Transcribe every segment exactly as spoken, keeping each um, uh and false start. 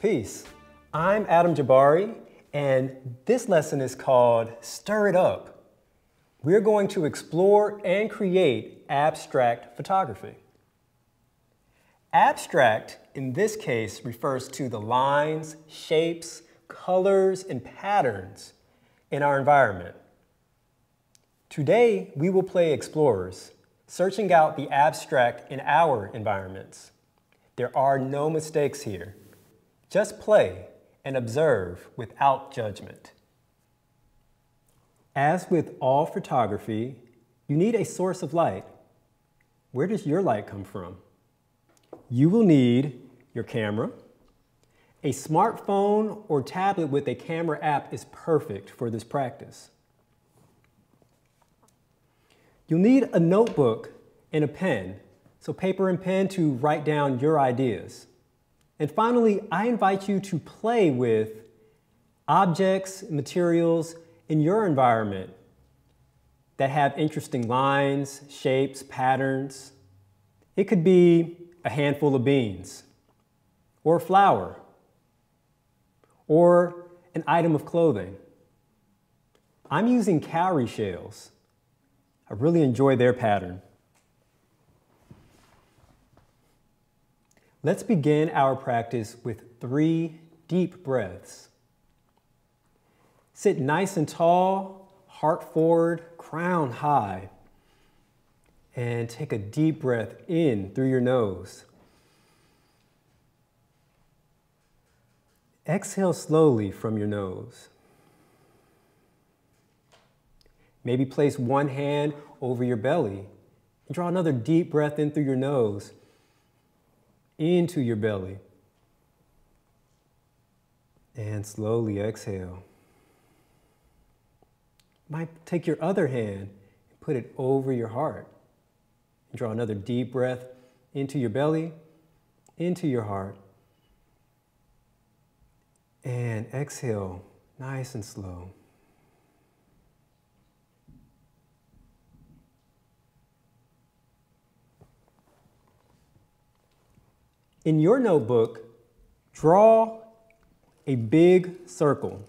Peace. I'm Adam Jabari, and this lesson is called Stir It Up. We're going to explore and create abstract photography. Abstract, in this case, refers to the lines, shapes, colors, and patterns in our environment. Today, we will play explorers, searching out the abstract in our environments. There are no mistakes here. Just play and observe without judgment. As with all photography, you need a source of light. Where does your light come from? You will need your camera. A smartphone or tablet with a camera app is perfect for this practice. You'll need a notebook and a pen, so paper and pen to write down your ideas. And finally, I invite you to play with objects, materials in your environment that have interesting lines, shapes, patterns. It could be a handful of beans, or a flower, or an item of clothing. I'm using cowrie shells. I really enjoy their pattern. Let's begin our practice with three deep breaths. Sit nice and tall, heart forward, crown high. And take a deep breath in through your nose. Exhale slowly from your nose. Maybe place one hand over your belly and draw another deep breath in through your nose, into your belly. And slowly exhale. Might take your other hand and put it over your heart. Draw another deep breath into your belly, into your heart. And exhale, nice and slow. In your notebook, draw a big circle.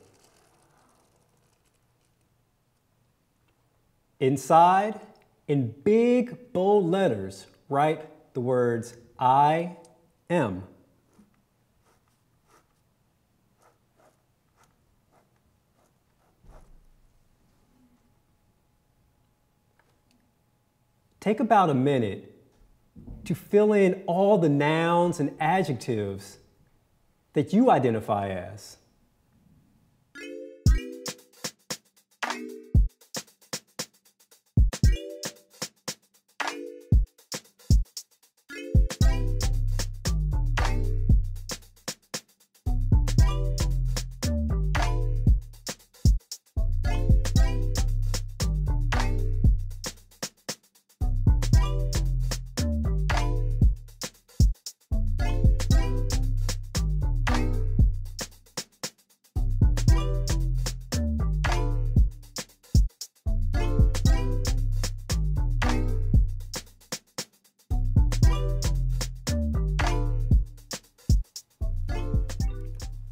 Inside, in big, bold letters, write the words, I am. Take about a minute to fill in all the nouns and adjectives that you identify as.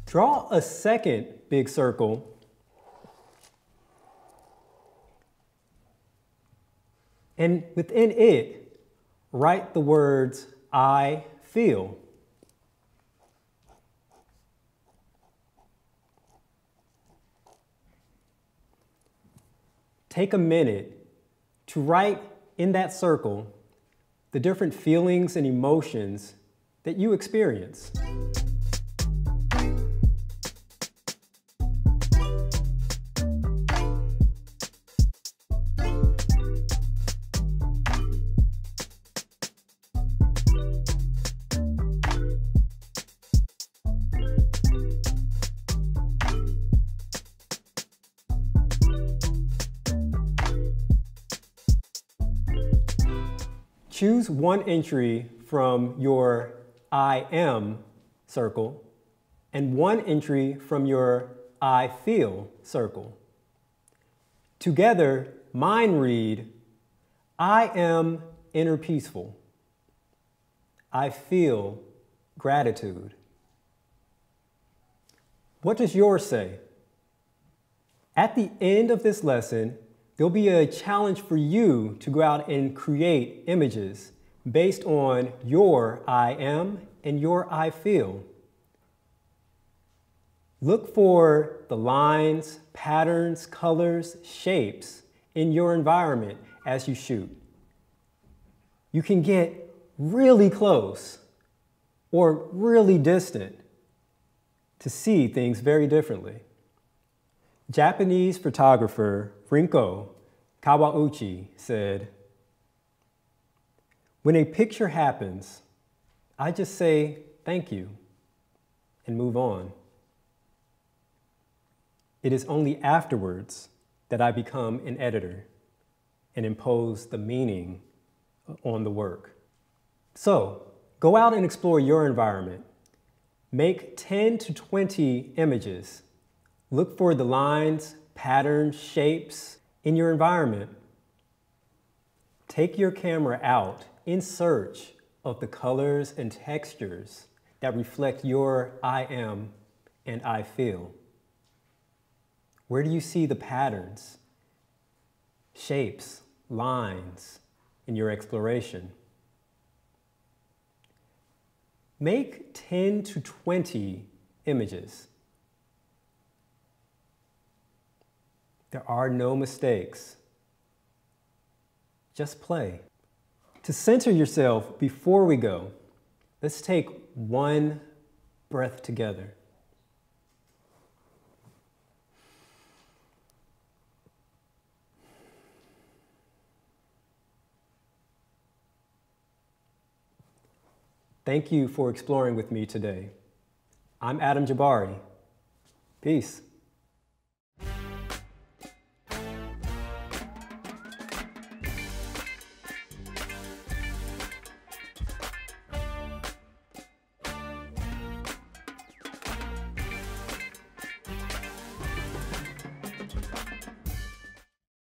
Draw a second big circle and within it, write the words, I feel. Take a minute to write in that circle the different feelings and emotions that you experience. Choose one entry from your I am circle and one entry from your I feel circle. Together, mine read, I am inner peaceful. I feel gratitude. What does yours say? At the end of this lesson, there'll be a challenge for you to go out and create images based on your I am and your I feel. Look for the lines, patterns, colors, shapes in your environment as you shoot. You can get really close or really distant to see things very differently. Japanese photographer Rinko Kawauchi said, "When a picture happens, I just say thank you and move on. It is only afterwards that I become an editor and impose the meaning on the work." So go out and explore your environment. Make ten to twenty images. Look for the lines, patterns, shapes in your environment. Take your camera out in search of the colors and textures that reflect your I am and I feel. Where do you see the patterns, shapes, lines in your exploration? Make ten to twenty images. There are no mistakes. Just play. To center yourself before we go, let's take one breath together. Thank you for exploring with me today. I'm Adam Jabari. Peace.